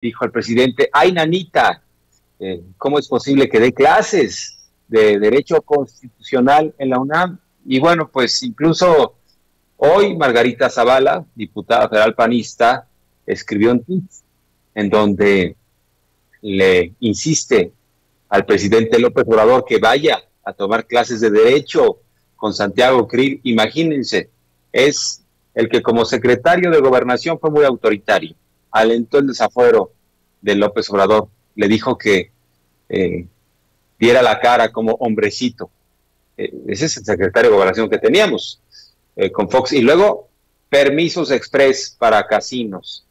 dijo al presidente: ¡ay, nanita! ¿Cómo es posible que dé clases de Derecho Constitucional en la UNAM? Y bueno, pues incluso hoy Margarita Zavala, diputada federal panista, escribió un tuit en donde le insiste al presidente López Obrador que vaya a tomar clases de Derecho con Santiago Creel. Imagínense, es el que como secretario de Gobernación fue muy autoritario, alentó el desafuero de López Obrador, le dijo que diera la cara como hombrecito. Ese es el secretario de Gobernación que teníamos con Fox. Y luego permisos express para casinos.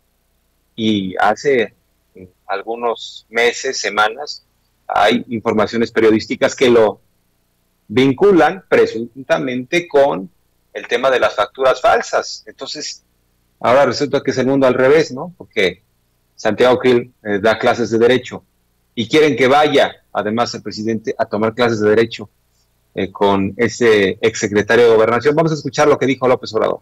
Y hace algunos meses, semanas, hay informaciones periodísticas que lo vinculan presuntamente con el tema de las facturas falsas. Entonces, ahora resulta que es el mundo al revés, ¿no? Porque Santiago Creel da clases de Derecho y quieren que vaya, además, el presidente a tomar clases de Derecho con ese exsecretario de Gobernación. Vamos a escuchar lo que dijo López Obrador.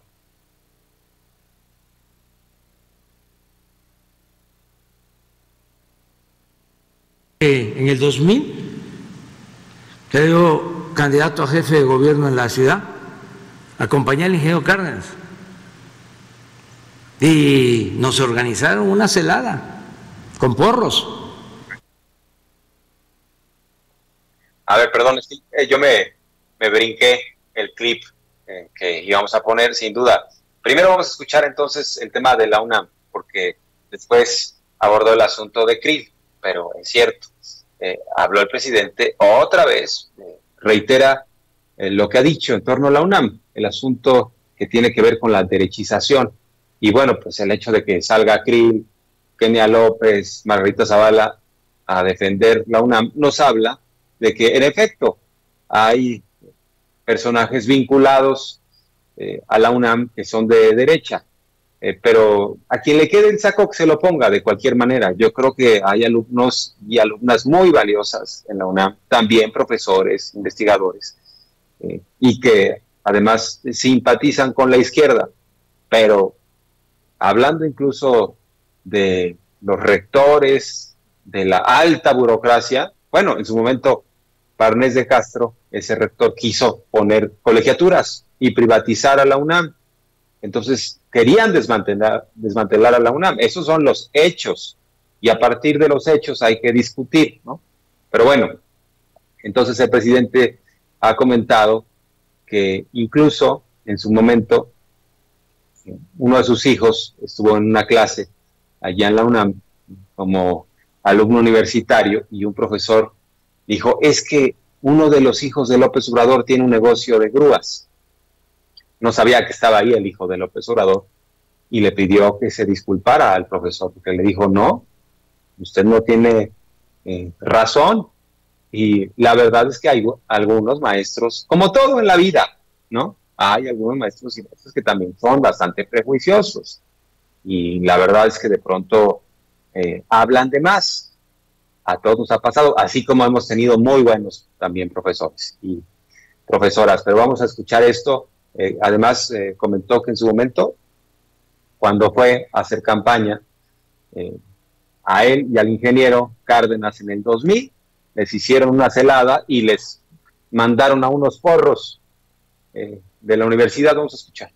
En el 2000, quedó candidato a jefe de gobierno en la ciudad, acompañé al ingeniero Cárdenas y nos organizaron una celada con porros. A ver, perdón, yo me brinqué el clip que íbamos a poner, sin duda. Primero vamos a escuchar entonces el tema de la UNAM, porque después abordó el asunto de Creel, pero es cierto, habló el presidente otra vez, reitera lo que ha dicho en torno a la UNAM, el asunto que tiene que ver con la derechización. Y bueno, pues el hecho de que salga Creel, Kenia López, Margarita Zavala a defender la UNAM, nos habla de que en efecto hay personajes vinculados a la UNAM que son de derecha, pero a quien le quede el saco que se lo ponga de cualquier manera. Yo creo que hay alumnos y alumnas muy valiosas en la UNAM, también profesores, investigadores, y que además simpatizan con la izquierda, pero hablando incluso de los rectores, de la alta burocracia. Bueno, en su momento, Barnés de Castro, ese rector, quiso poner colegiaturas y privatizar a la UNAM. Entonces, querían desmantelar a la UNAM. Esos son los hechos. Y a partir de los hechos hay que discutir, ¿no? Pero bueno, entonces el presidente ha comentado que incluso en su momento uno de sus hijos estuvo en una clase allá en la UNAM como alumno universitario y un profesor dijo: es que uno de los hijos de López Obrador tiene un negocio de grúas. No sabía que estaba ahí el hijo de López Obrador y le pidió que se disculpara al profesor, porque le dijo: no, usted no tiene razón. Y la verdad es que hay algunos maestros, como todo en la vida, ¿no? Hay algunos maestros y maestros que también son bastante prejuiciosos. Y la verdad es que de pronto hablan de más. A todos nos ha pasado, así como hemos tenido muy buenos también profesores y profesoras. Pero vamos a escuchar esto. Además, comentó que en su momento, cuando fue a hacer campaña, a él y al ingeniero Cárdenas en el 2000, les hicieron una celada y les mandaron a unos porros de la universidad. Vamos a escuchar.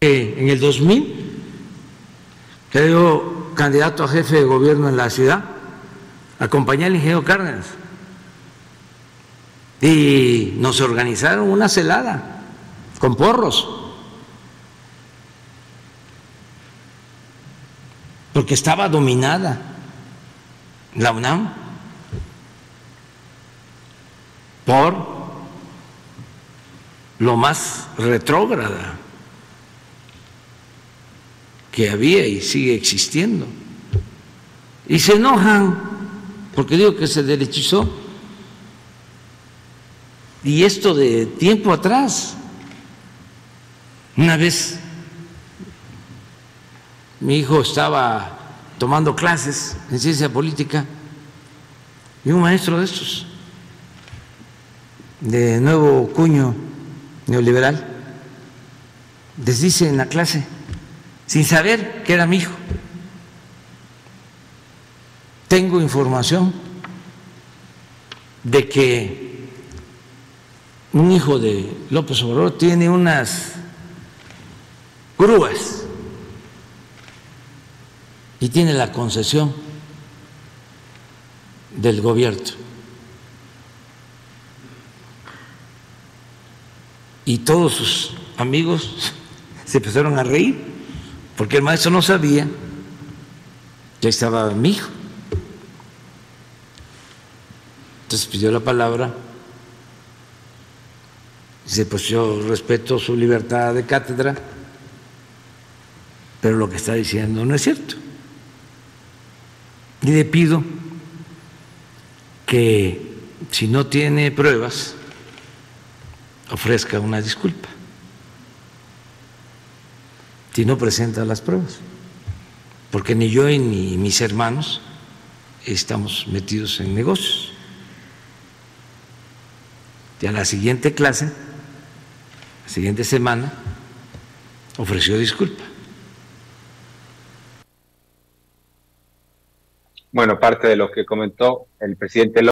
En el 2000, quedó candidato a jefe de gobierno en la ciudad, acompañé al ingeniero Cárdenas y nos organizaron una celada con porros, porque estaba dominada la UNAM por lo más retrógrada que había y sigue existiendo. Y se enojan porque digo que se derechizó. Y esto de tiempo atrás, una vez mi hijo estaba tomando clases en ciencia política y un maestro de estos, de nuevo cuño neoliberal, les dice en la clase, sin saber que era mi hijo, Tengo información de que un hijo de López Obrador tiene unas grúas y tiene la concesión del gobierno. Y todos sus amigos se empezaron a reír porque el maestro no sabía que ahí estaba mi hijo. Entonces pidió la palabra. Dice, pues yo respeto su libertad de cátedra, pero lo que está diciendo no es cierto. Y le pido que, si no tiene pruebas, ofrezca una disculpa, si no presenta las pruebas, porque ni yo ni mis hermanos estamos metidos en negocios. Y a la siguiente clase, la siguiente semana, ofreció disculpa. Bueno, parte de lo que comentó el presidente López